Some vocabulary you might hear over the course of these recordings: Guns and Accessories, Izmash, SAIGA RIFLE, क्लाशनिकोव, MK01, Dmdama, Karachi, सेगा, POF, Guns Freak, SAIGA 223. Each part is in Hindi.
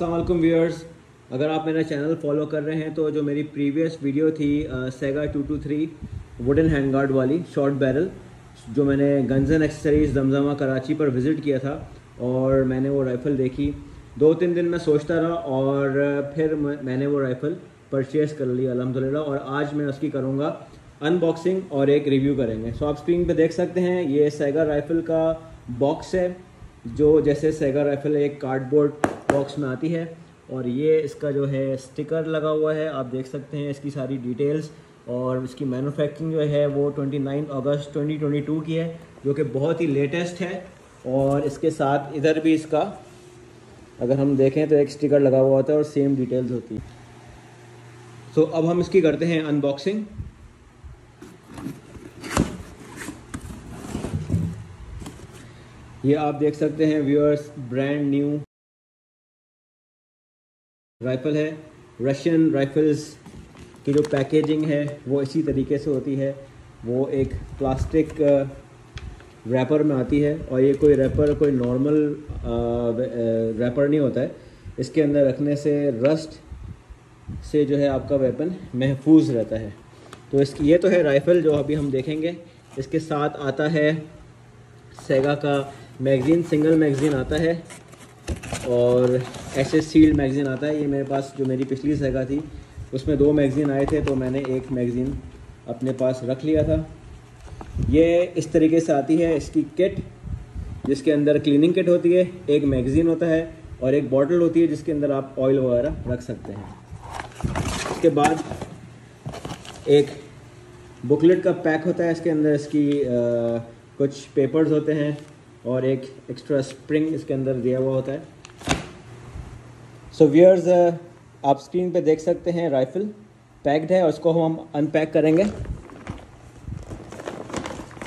अस्सलाम वालेकुम व्यूअर्स, अगर आप मेरा चैनल फॉलो कर रहे हैं तो जो मेरी प्रीवियस वीडियो थी सेगा 223 वुडन हैंडगार्ड वाली शॉर्ट बैरल, जो मैंने guns and accessories Damdama Karachi पर विज़िट किया था और मैंने वो राइफ़ल देखी। 2-3 दिन मैं सोचता रहा और फिर मैंने वो राइफ़ल परचेज़ कर ली अल्हम्दुलिल्लाह, और आज मैं उसकी करूँगा अनबॉक्सिंग और एक रिव्यू करेंगे। सो आप स्क्रीन पे देख सकते हैं, ये सेगा राइफ़ल का बॉक्स है, जो जैसे सेगा राइफ़ल एक कार्डबोर्ड बॉक्स में आती है, और ये इसका जो है स्टिकर लगा हुआ है, आप देख सकते हैं इसकी सारी डिटेल्स। और इसकी मैन्युफैक्चरिंग जो है वो 29 अगस्त 2022 की है, जो कि बहुत ही लेटेस्ट है। और इसके साथ इधर भी इसका अगर हम देखें तो एक स्टिकर लगा हुआ होता है और सेम डिटेल्स होती है। सो अब हम इसकी करते हैं अनबॉक्सिंग। ये आप देख सकते हैं व्यूअर्स, ब्रांड न्यू राइफ़ल है। रशियन राइफ़ल्स की जो पैकेजिंग है वो इसी तरीके से होती है, वो एक प्लास्टिक रैपर में आती है, और ये कोई रैपर कोई नॉर्मल रैपर नहीं होता है। इसके अंदर रखने से रस्ट से जो है आपका वेपन महफूज रहता है। तो इसकी ये तो है राइफ़ल जो अभी हम देखेंगे। इसके साथ आता है सेगा का मैगज़ीन, सिंगल मैगज़ीन आता है और ऐसे सील्ड मैगज़ीन आता है। ये मेरे पास जो मेरी पिछली सेगा थी उसमें 2 मैगज़ीन आए थे, तो मैंने एक मैगज़ीन अपने पास रख लिया था। ये इस तरीके से आती है इसकी किट, जिसके अंदर क्लीनिंग किट होती है, एक मैगज़ीन होता है और एक बॉटल होती है जिसके अंदर आप ऑयल वगैरह रख सकते हैं। इसके बाद एक बुकलेट का पैक होता है, इसके अंदर इसकी कुछ पेपर्स होते हैं और एक एक्स्ट्रा स्प्रिंग इसके अंदर दिया हुआ होता है। सो व्यूअर्स, आप स्क्रीन पे देख सकते हैं राइफ़ल पैक्ड है, और इसको हम अनपैक करेंगे।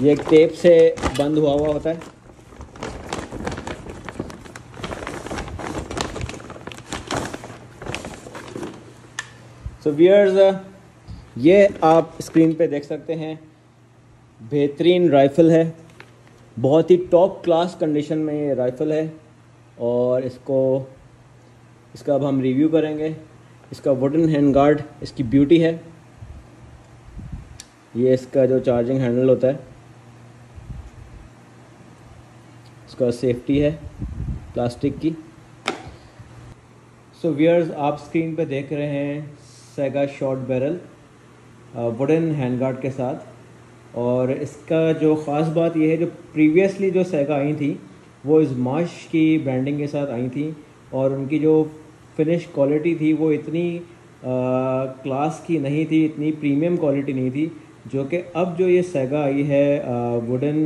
ये एक टेप से बंद हुआ हुआ होता है। सो व्यूअर्स, ये आप स्क्रीन पे देख सकते हैं, बेहतरीन राइफ़ल है, बहुत ही टॉप क्लास कंडीशन में ये राइफ़ल है। और इसका अब हम रिव्यू करेंगे। इसका वुडन हैंडगार्ड, इसकी ब्यूटी है। ये इसका जो चार्जिंग हैंडल होता है, इसका सेफ्टी है प्लास्टिक की। सो व्यूअर्स, आप स्क्रीन पे देख रहे हैं सेगा short barrel wooden handguard के साथ। और इसका जो ख़ास बात यह है, जो प्रीवियसली जो सेगा आई थी वो इज़माश की ब्रांडिंग के साथ आई थी, और उनकी जो फिनिश क्वालिटी थी वो इतनी क्लास की नहीं थी, इतनी प्रीमियम क्वालिटी नहीं थी, जो कि अब जो ये सेगा आई है वुडन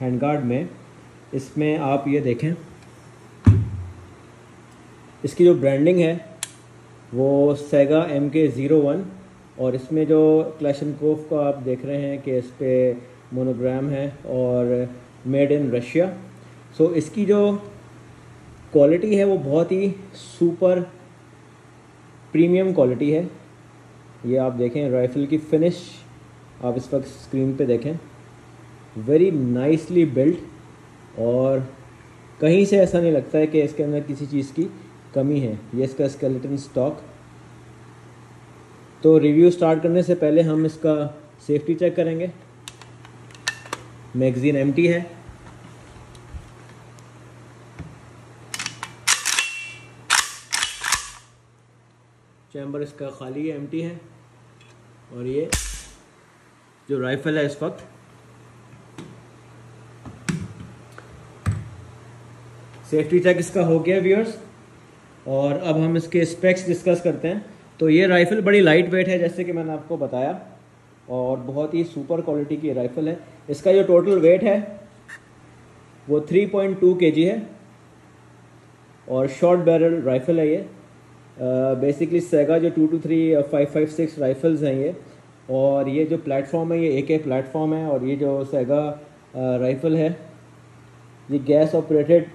हैंडगार्ड में, इसमें आप ये देखें इसकी जो ब्रांडिंग है वो सेगा MK01, और इसमें जो क्लाशनकोव का आप देख रहे हैं कि इस पर मोनोग्राम है और मेड इन रशिया। सो इसकी जो क्वालिटी है वो बहुत ही सुपर प्रीमियम क्वालिटी है। ये आप देखें राइफ़ल की फिनिश, आप इस वक्त स्क्रीन पे देखें, वेरी नाइसली बिल्ट, और कहीं से ऐसा नहीं लगता है कि इसके अंदर किसी चीज़ की कमी है। ये इसका स्केलेटन स्टॉक। तो रिव्यू स्टार्ट करने से पहले हम इसका सेफ्टी चेक करेंगे। मैगज़ीन एम्प्टी है। चैम्बर इसका खाली है, एम्प्टी है। और ये जो राइफ़ल है इस वक्त सेफ्टी चेक इसका हो गया व्यूअर्स, और अब हम इसके स्पेक्स डिस्कस करते हैं। तो ये राइफ़ल बड़ी लाइट वेट है, जैसे कि मैंने आपको बताया, और बहुत ही सुपर क्वालिटी की राइफ़ल है। इसका जो टोटल वेट है वो 3.2 kg है, और शॉर्ट बैरल राइफ़ल है ये। बेसिकली सेगा जो 223/556 राइफ़ल्स हैं ये, और ये जो प्लेटफॉर्म है ये AK प्लेटफॉर्म है, और ये जो सेगा राइफ़ल है ये gas operated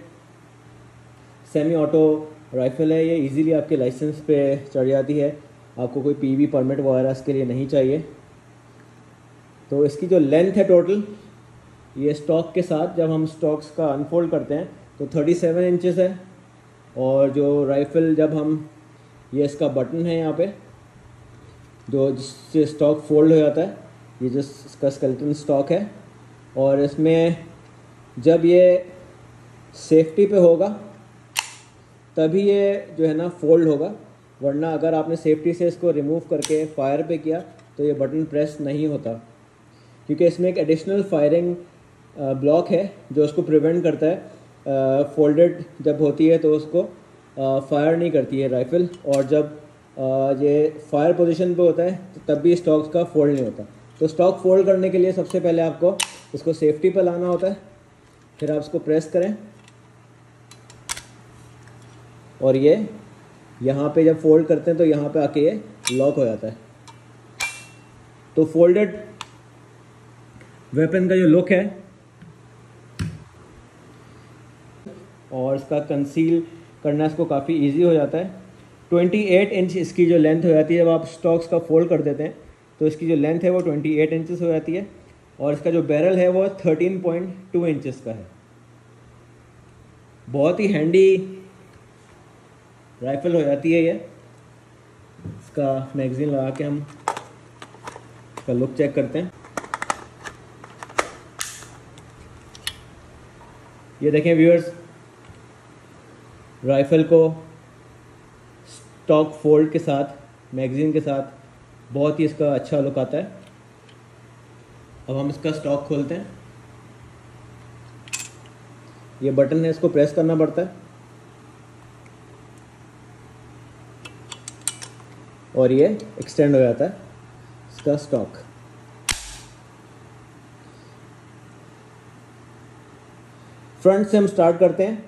semi auto rifle है। ये इजीली आपके लाइसेंस पे चढ़ जाती है, आपको कोई PV परमिट वगैरह इसके लिए नहीं चाहिए। तो इसकी जो लेंथ है टोटल, ये स्टॉक के साथ जब हम स्टॉक्स का अनफोल्ड करते हैं तो 37 इंचेस है, और जो राइफ़ल जब हम ये इसका बटन है यहाँ पे जो जिससे स्टॉक फोल्ड हो जाता है, ये जो इसका स्केलेटन स्टॉक है, और इसमें जब ये सेफ्टी पे होगा तभी ये जो है ना फोल्ड होगा, वरना अगर आपने सेफ्टी से इसको रिमूव करके फायर पे किया तो ये बटन प्रेस नहीं होता, क्योंकि इसमें एक एडिशनल फायरिंग ब्लॉक है जो उसको प्रिवेंट करता है। फोल्डेड जब होती है तो उसको फायर नहीं करती है राइफ़ल, और जब ये फायर पोजीशन पे होता है तो तब भी स्टॉक का फोल्ड नहीं होता। तो स्टॉक फोल्ड करने के लिए सबसे पहले आपको इसको सेफ्टी पर लाना होता है, फिर आप इसको प्रेस करें और ये यहाँ पे जब फोल्ड करते हैं तो यहाँ पे आके ये लॉक हो जाता है। तो फोल्डेड वेपन का जो लुक है और इसका कंसील करना इसको काफ़ी इजी हो जाता है। 28 इंच इसकी जो लेंथ हो जाती है जब आप स्टॉक्स का फोल्ड कर देते हैं, तो इसकी जो लेंथ है वो 28 इंचेस हो जाती है, और इसका जो बैरल है वो 13.2 इंचेस का है। बहुत ही हैंडी राइफ़ल हो जाती है ये। इसका मैगज़ीन लगा के हम इसका लुक चेक करते हैं। ये देखें व्यूअर्स, राइफ़ल को स्टॉक फोल्ड के साथ मैगज़ीन के साथ बहुत ही इसका अच्छा लुक आता है। अब हम इसका स्टॉक खोलते हैं। ये बटन है, इसको प्रेस करना पड़ता है और ये एक्सटेंड हो जाता है इसका स्टॉक। फ्रंट से हम स्टार्ट करते हैं।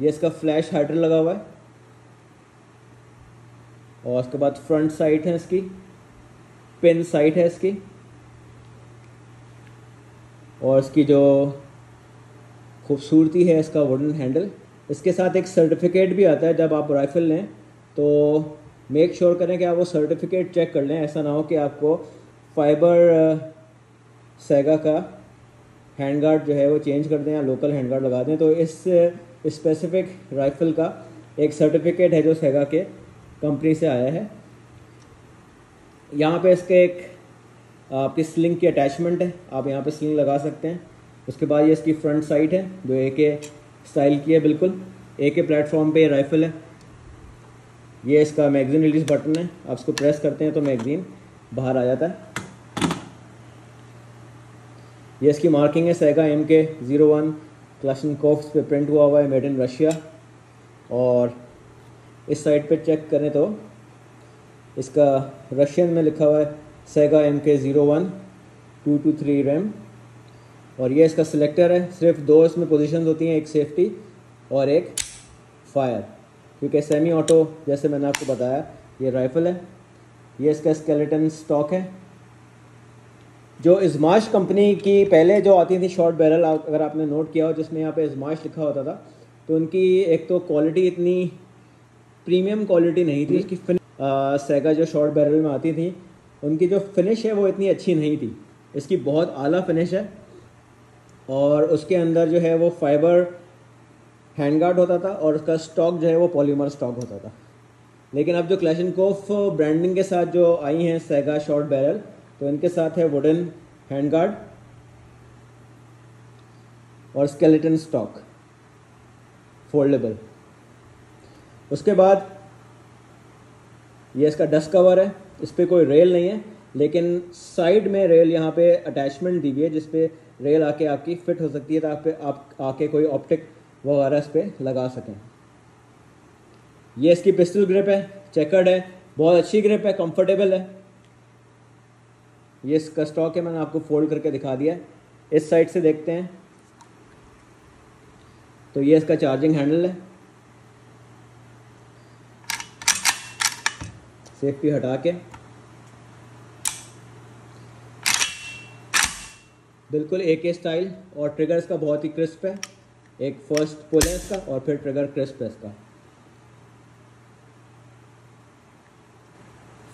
ये इसका फ्लैश हाइडर लगा हुआ है और उसके बाद फ्रंट साइड है, इसकी पिन साइड है इसकी, और इसकी जो खूबसूरती है इसका वुडन हैंडल। इसके साथ एक सर्टिफिकेट भी आता है। जब आप राइफ़ल लें तो मेक श्योर करें कि आप वो सर्टिफिकेट चेक कर लें, ऐसा ना हो कि आपको फाइबर सेगा का हैंडगार्ड जो है वो चेंज कर दें या लोकल हैंडगार्ड लगा दें। तो इस स्पेसिफिक राइफ़ल का एक सर्टिफिकेट है जो सेगा के कंपनी से आया है। यहाँ पे इसके एक आपकी स्लिंग की अटैचमेंट है, आप यहाँ पे स्लिंग लगा सकते हैं। उसके बाद ये इसकी फ्रंट साइड है जो एके स्टाइल की है, बिल्कुल एके प्लेटफॉर्म पे राइफ़ल है। ये इसका मैगज़ीन रिलीज़ बटन है, आप इसको प्रेस करते हैं तो मैगज़ीन बाहर आ जाता है। ये इसकी मार्किंग है सेगा MK01 कलाशनिकोव पे प्रिंट हुआ हुआ है, मेड इन रशिया। और इस साइड पे चेक करें तो इसका रशियन में लिखा हुआ है सेगा MK01 223 रैम। और ये इसका सिलेक्टर है, सिर्फ दो इसमें पोजीशंस होती हैं, एक सेफ्टी और एक फायर, क्योंकि सेमी ऑटो जैसे मैंने आपको बताया ये राइफ़ल है। ये इसका स्केलेटन स्टॉक है जो इज़माश कंपनी की पहले जो आती थी शॉर्ट बैरल, अगर आपने नोट किया हो जिसमें यहाँ पे इज़माश लिखा होता था, तो उनकी एक तो क्वालिटी इतनी प्रीमियम क्वालिटी नहीं थी। उसकी सेगा जो शॉर्ट बैरल में आती थी उनकी जो फिनिश है वो इतनी अच्छी नहीं थी, इसकी बहुत आला फिनिश है। और उसके अंदर जो है वो फाइबर हैंडगार्ड होता था और उसका स्टॉक जो है वो पॉलीमर स्टॉक होता था। लेकिन अब जो क्लाशनिकोव ब्रांडिंग के साथ जो आई हैं सेगा शॉर्ट बैरल, तो इनके साथ है वुडन हैंडगार्ड और स्केलेटन स्टॉक फोल्डेबल। उसके बाद ये इसका डस्ट कवर है, इस पर कोई रेल नहीं है, लेकिन साइड में रेल यहाँ पे अटैचमेंट दी हुई है जिस पे रेल आके आपकी फिट हो सकती है, तो आप आके कोई ऑप्टिक वगैरह इस पर लगा सकें। ये इसकी पिस्टल ग्रिप है, चेकर्ड है, बहुत अच्छी ग्रिप है, कंफर्टेबल है। ये इसका स्टॉक है, मैंने आपको फोल्ड करके दिखा दिया। इस साइड से देखते हैं तो ये इसका चार्जिंग हैंडल है, सेफ्टी हटा के बिल्कुल एके स्टाइल। और ट्रिगर इसका बहुत ही क्रिस्प है, एक फर्स्ट पुल है इसका और फिर ट्रिगर क्रिस्प है इसका।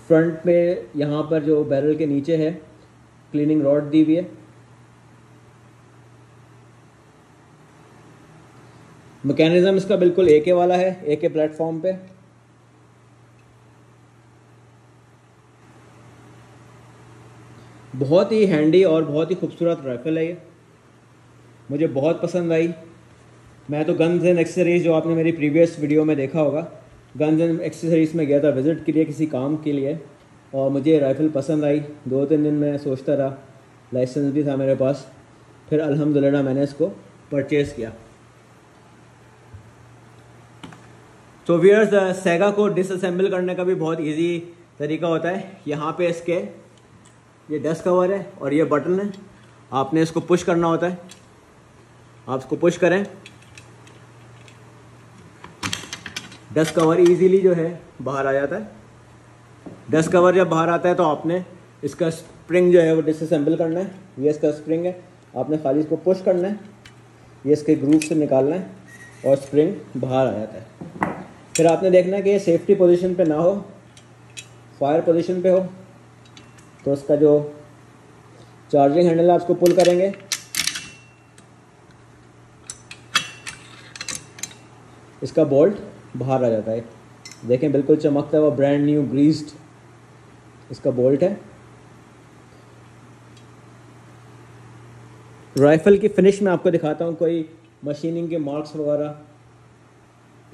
फ्रंट पे यहाँ पर जो बैरल के नीचे है क्लीनिंग रॉड दी हुई है। मैकेनिज्म इसका बिल्कुल एक ही वाला है, एक ही प्लेटफॉर्म पे। बहुत ही हैंडी और बहुत ही खूबसूरत राइफल है ये, मुझे बहुत पसंद आई। मैं तो गन्स एंड एक्सेसरीज, जो आपने मेरी प्रीवियस वीडियो में देखा होगा, गन्स एंड एक्सेसरीज में गया था विज़िट के लिए किसी काम के लिए, और मुझे राइफ़ल पसंद आई। 2-3 दिन मैं सोचता रहा, लाइसेंस भी था मेरे पास, फिर अल्हम्दुलिल्लाह मैंने इसको परचेज़ किया। तो व्यूअर्स, सेगा को डिसअसेंबल करने का भी बहुत ईजी तरीका होता है। यहाँ पर इसके ये डस्ट कवर है और ये बटन है, आपने इसको पुश करना होता है। आप इसको पुश करें, डस्ट कवर इजीली जो है बाहर आ जाता है। डस्ट कवर जब बाहर आता है तो आपने इसका स्प्रिंग जो है वो डिसअसेंबल करना है। ये इसका स्प्रिंग है, आपने खाली इसको पुश करना है, ये इसके ग्रूव से निकालना है और स्प्रिंग बाहर आ जाता है। फिर आपने देखना है कि ये सेफ्टी पोजीशन पे ना हो, फायर पोजीशन पे हो। तो इसका जो चार्जिंग हैंडल है, आप इसको पुल करेंगे, इसका बोल्ट बाहर आ जाता है। देखें बिल्कुल चमकता है, वो ब्रांड न्यू ग्रीस्ड इसका बोल्ट है। राइफ़ल की फिनिश में आपको दिखाता हूँ, कोई मशीनिंग के मार्क्स वगैरह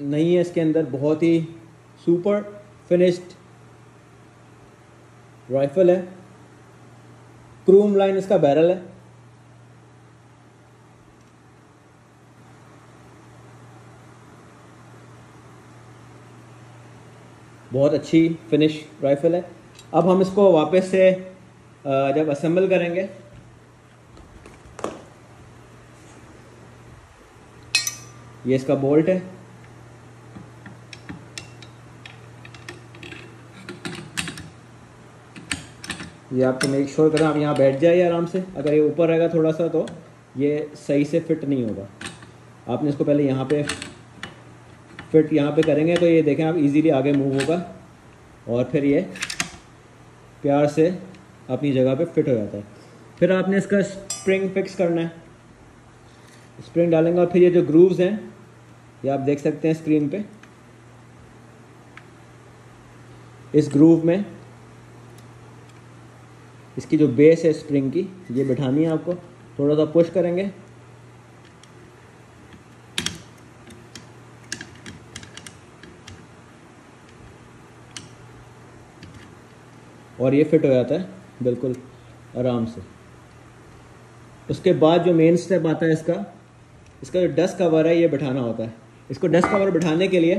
नहीं है इसके अंदर। बहुत ही सुपर फिनिश्ड राइफ़ल है। क्रोम लाइन इसका बैरल है। बहुत अच्छी फिनिश राइफ़ल है। अब हम इसको वापस से जब असेंबल करेंगे ये इसका बोल्ट है, ये आपको मेक श्योर करें आप यहाँ बैठ जाइए आराम से। अगर ये ऊपर रहेगा थोड़ा सा तो ये सही से फिट नहीं होगा। आपने इसको पहले यहाँ पे फिट यहाँ पे करेंगे तो ये देखें आप इजीली आगे मूव होगा और फिर ये प्यार से अपनी जगह पे फिट हो जाता है। फिर आपने इसका स्प्रिंग फिक्स करना है, स्प्रिंग डालेंगे और फिर ये जो ग्रूव्स हैं ये आप देख सकते हैं स्क्रीन पे, इस ग्रूव में इसकी जो बेस है स्प्रिंग की ये बिठानी है आपको। थोड़ा सा पुश करेंगे, और ये फिट हो जाता है बिल्कुल आराम से। उसके बाद जो मेन स्टेप आता है इसका, इसका जो डस्ट कवर है ये बिठाना होता है। इसको डस्ट कवर बिठाने के लिए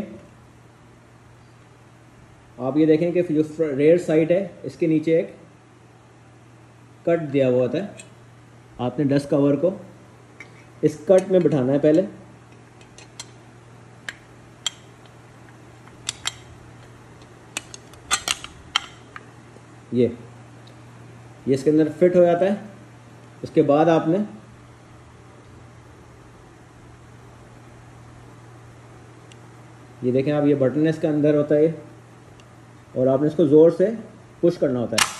आप ये देखें कि जो रेयर साइड है इसके नीचे एक कट दिया हुआ होता है। आपने डस्ट कवर को इस कट में बिठाना है पहले, ये इसके अंदर फिट हो जाता है। उसके बाद आपने ये देखें आप, ये बटन है इसके अंदर होता है और आपने इसको ज़ोर से पुश करना होता है।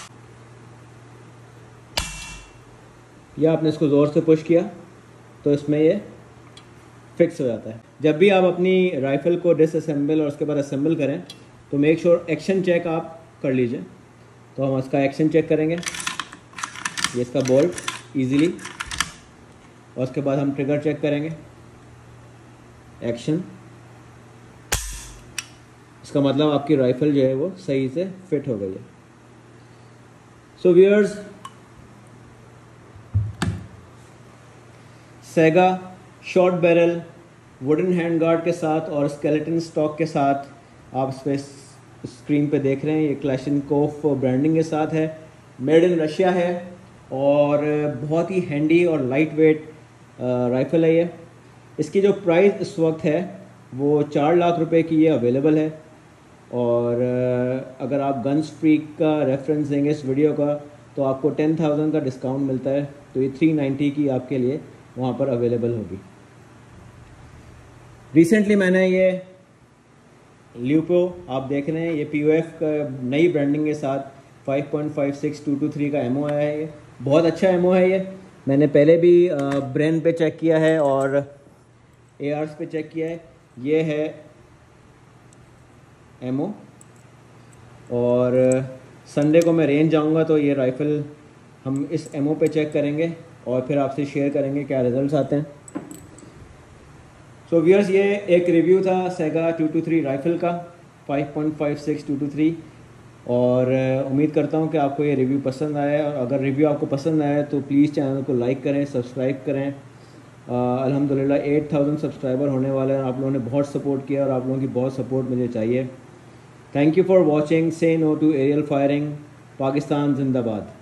या आपने इसको ज़ोर से पुश किया तो इसमें ये फिक्स हो जाता है। जब भी आप अपनी राइफ़ल को डिसअसेंबल और उसके बाद असेंबल करें तो मेक श्योर एक्शन चेक आप कर लीजिए। तो हम इसका एक्शन चेक करेंगे, ये इसका बोल्ट इजीली, और उसके बाद हम ट्रिगर चेक करेंगे। एक्शन, इसका मतलब आपकी राइफ़ल जो है वो सही से फिट हो गई है। So viewers, सेगा short barrel wooden hand guard के साथ और स्केलेटन स्टॉक के साथ, आप इस पर स्क्रीन पे देख रहे हैं, ये कलाशनिकोफ ब्रांडिंग के साथ है, मेड इन रशिया है और बहुत ही हैंडी और लाइट वेट राइफ़ल है ये। इसकी जो प्राइस इस वक्त है वो 4 लाख रुपए की ये अवेलेबल है। और अगर आप गन्स फ्रीक का रेफरेंस देंगे इस वीडियो का तो आपको 10,000 का डिस्काउंट मिलता है, तो ये 390 की आपके लिए वहाँ पर अवेलेबल होगी। रिसेंटली मैंने ये ल्यूपो, आप देख रहे हैं, ये POF का नई ब्रांडिंग के साथ 5.56223 का MO आया है। ये बहुत अच्छा MO है। ये मैंने पहले भी ब्रेन पे चेक किया है और ARs पे चेक किया है, ये है एमओ। और संडे को मैं रेंज जाऊंगा तो ये राइफ़ल हम इस एमओ पे चेक करेंगे और फिर आपसे शेयर करेंगे क्या रिजल्ट्स आते हैं। सो व्यूअर्स, ये एक रिव्यू था सेगा 223 राइफ़ल का 5.56 223, और उम्मीद करता हूँ कि आपको ये रिव्यू पसंद आया। और अगर रिव्यू आपको पसंद आया तो प्लीज़ चैनल को लाइक करें, सब्सक्राइब करें। अल्हम्दुलिल्लाह 8000 सब्सक्राइबर होने वाले हैं। आप लोगों ने बहुत सपोर्ट किया और आप लोगों की बहुत सपोर्ट मुझे चाहिए। Thank you for watching. Say no to aerial firing. Pakistan जिंदाबाद।